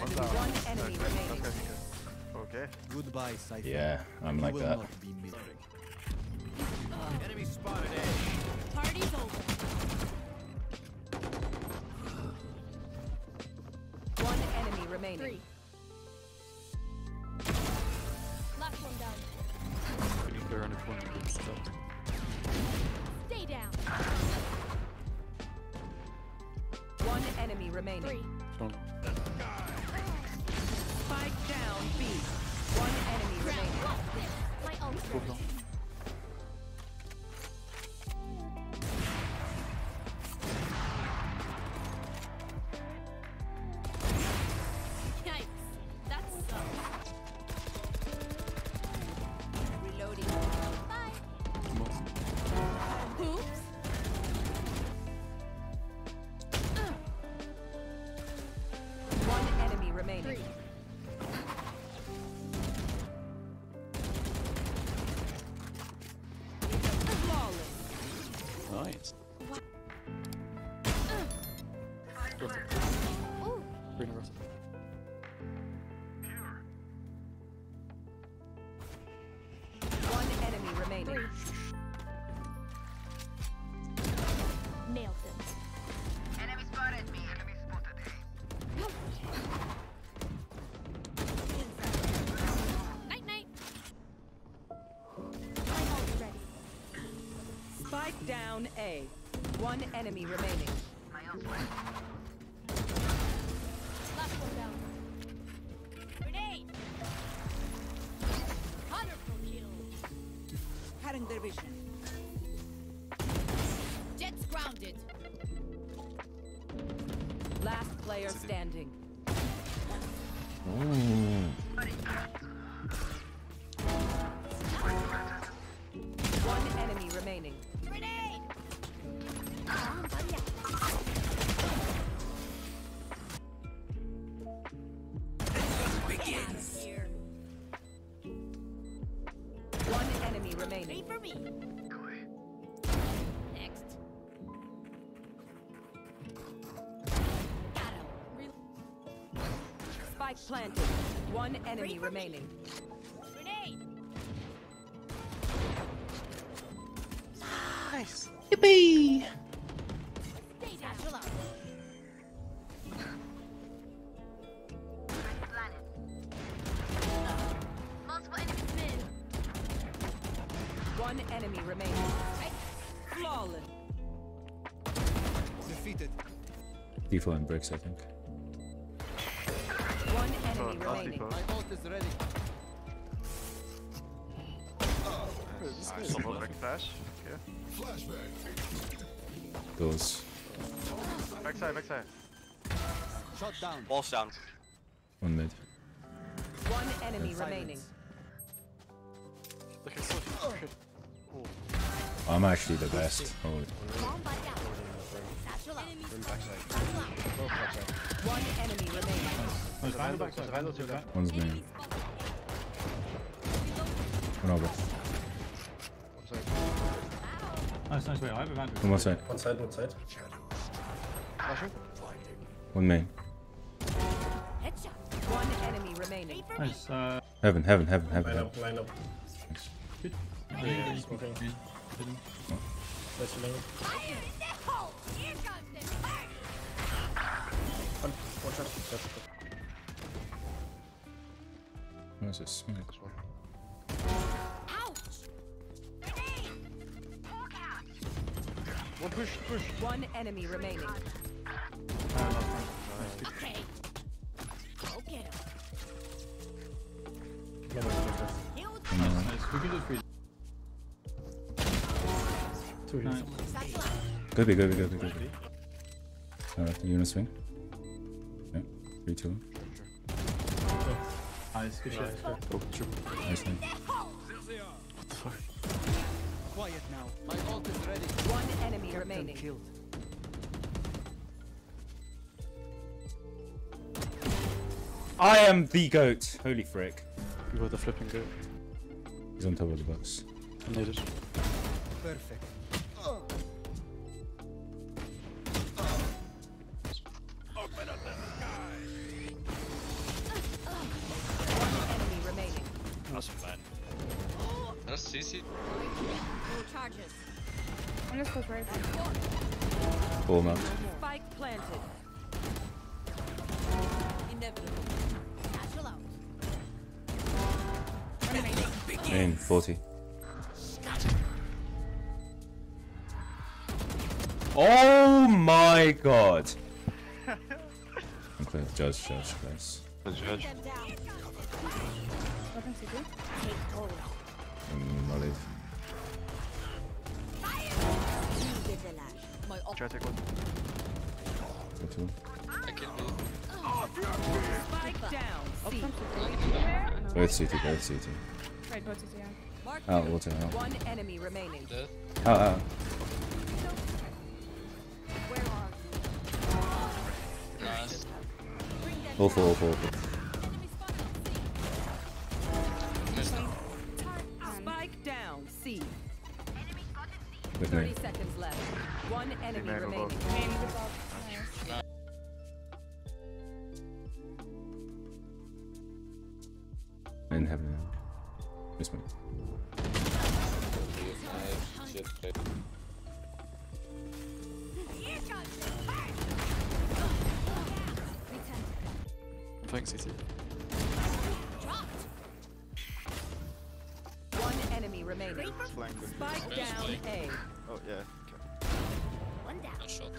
One's out. Okay. Goodbye, Cypher. Yeah, I'm like that. Enemy spotted A. Party's over. One enemy remaining. Three. Last one down. We need to run a corner and stop. Stay down. One enemy remaining. Three. Don't. Spike down, B. One enemy remaining. My own. Down A. One enemy remaining. My own way. Last one down. Grenade! Wonderful kill. Cutting their vision. Jets grounded. Last player standing. One enemy remaining. Grenade! Begins. One enemy remaining. Wait for me. Next. Got him. Spike planted. One enemy remaining. Nice. Yippee! Stay down. Multiple enemies mid. One enemy remaining. Flawless. Defeated. D4 and bricks, I think. One enemy remaining. My bolt is ready. Someone back flash. Okay. Flashback. Goes. Backside, backside. Shot down. Balls down. One mid. One enemy remaining. I'm actually the best. Holy. One enemy remaining. One's main. One over. Nice, nice, wait, I have a vantage. One side. One side, one side. One main. One enemy remaining. Nice, heaven, heaven, heaven, heaven. Line up, nice. Good. One shot. One push, push. One enemy remaining. Okay. Go get him. Go be, go be, go be, go be. Alright, you wanna swing? Yeah. 3, 2, 1. Nice, good shot. Nice one. What the fuck? Quiet now. My ult is ready. One enemy remaining. Killed. I am the goat. Holy frick. You are the flipping goat. He's on top of the box. I need it. Perfect. Open up the sky. CC. I'm just close right. Cool enough. Spike planted. Inevitable. Satchel out. Main 40. Oh my god! I'm clear. Judge, please. Judge. I'll leave. Try to take one. Two. I can't do it. Spike down. Both CT, both CT. Right, both CT, yeah. Oh, water, oh. One enemy remaining. Oh. All four. Spike down, C. With me. 30 seconds left. One enemy remaining. In heaven. Miss me. Thanks, CT. One enemy remaining. Spike down A. Oh, yeah. Okay. One down. Nice shot.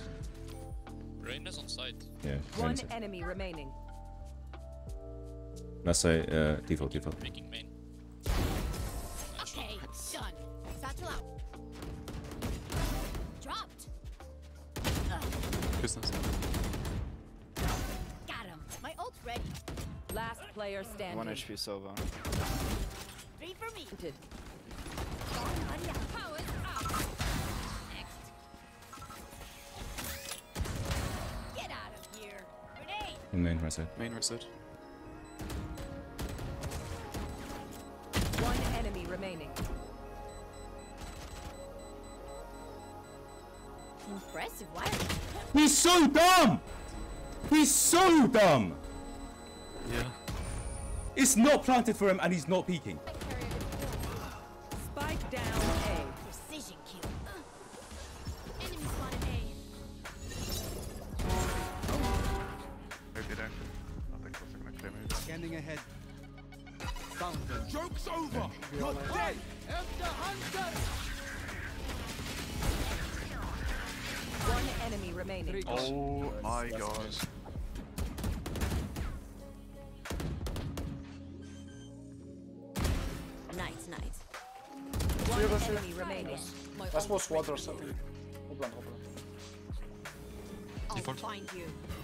Rain is on site. Yeah. One enemy remaining. Let's say default. Making main. Nice okay, shot. Done. Satchel out. Dropped. Ready. Last player standing. 1 HP Sova. 3 for me. Power's up. Next. Get out of here. Grenade. Main reset. One enemy remaining. Impressive wiring. He's so dumb. Yeah. It's not planted for him and he's not peeking. Spike down A. Precision kill. Enemy spotted A. Very good action. I think we're gonna clear it. Scanning ahead. Thunder. Joke's over! You're dead! After hunter! One enemy remaining. Oh my gosh. Nice. One enemy remaining. That was water or something. Hold on. I'll find you.